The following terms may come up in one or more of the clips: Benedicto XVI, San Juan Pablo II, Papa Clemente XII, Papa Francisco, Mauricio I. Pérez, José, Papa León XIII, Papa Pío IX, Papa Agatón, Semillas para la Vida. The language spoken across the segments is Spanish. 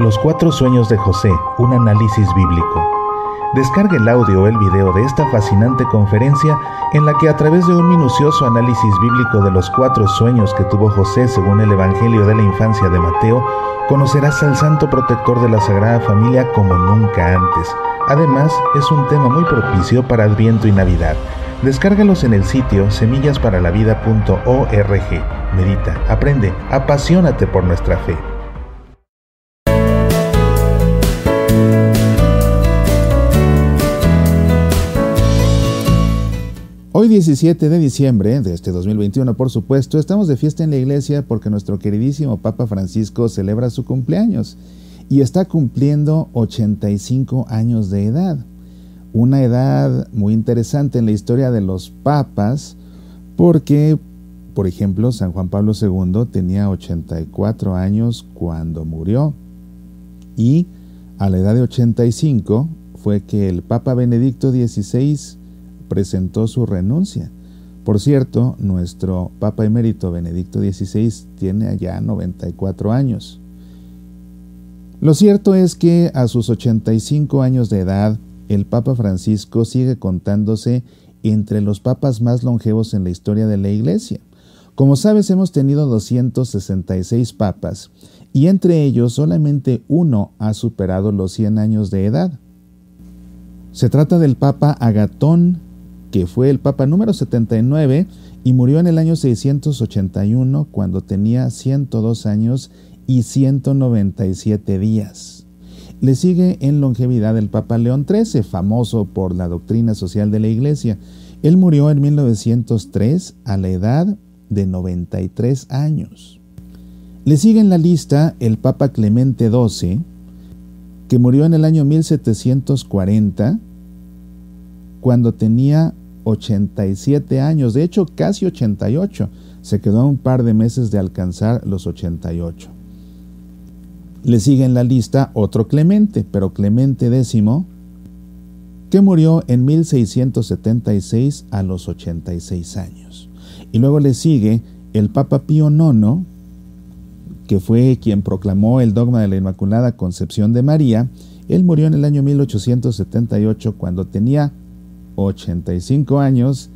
Los cuatro sueños de José, un análisis bíblico. Descarga el audio o el video de esta fascinante conferencia en la que a través de un minucioso análisis bíblico de los cuatro sueños que tuvo José según el Evangelio de la Infancia de Mateo, conocerás al santo protector de la Sagrada Familia como nunca antes. Además, es un tema muy propicio para Adviento y Navidad. Descárgalos en el sitio semillasparalavida.org. Medita, aprende, apasionate por nuestra fe. Hoy 17 de diciembre de este 2021, por supuesto, estamos de fiesta en la iglesia porque nuestro queridísimo Papa Francisco celebra su cumpleaños y está cumpliendo 85 años de edad. Una edad muy interesante en la historia de los papas porque, por ejemplo, San Juan Pablo II tenía 84 años cuando murió y a la edad de 85 fue que el Papa Benedicto XVI presentó su renuncia. Por cierto, nuestro Papa Emérito Benedicto XVI tiene ya 94 años. Lo cierto es que a sus 85 años de edad, el Papa Francisco sigue contándose entre los papas más longevos en la historia de la Iglesia. Como sabes, hemos tenido 266 papas y entre ellos solamente uno ha superado los 100 años de edad. Se trata del Papa Agatón, que fue el Papa número 79 y murió en el año 681 cuando tenía 102 años y 197 días. Le sigue en longevidad el Papa León XIII, famoso por la doctrina social de la Iglesia. Él murió en 1903 a la edad de 93 años. Le sigue en la lista el Papa Clemente XII, que murió en el año 1740 cuando tenía 87 años, de hecho casi 88, se quedó a un par de meses de alcanzar los 88. Le sigue en la lista otro Clemente, pero Clemente X, que murió en 1676 a los 86 años. Y luego le sigue el Papa Pío IX, que fue quien proclamó el dogma de la Inmaculada Concepción de María. Él murió en el año 1878 cuando tenía 85 años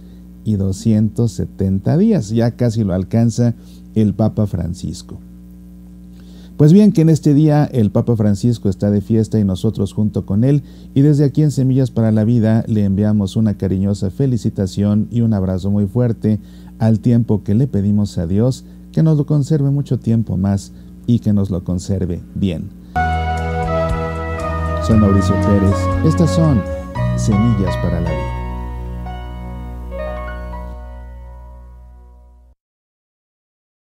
y 270 días. Ya casi lo alcanza el Papa Francisco. Pues bien, que en este día el Papa Francisco está de fiesta y nosotros junto con él. Y desde aquí en Semillas para la Vida le enviamos una cariñosa felicitación y un abrazo muy fuerte al tiempo que le pedimos a Dios que nos lo conserve mucho tiempo más y que nos lo conserve bien. Soy Mauricio Pérez. Estas son Semillas para la Vida.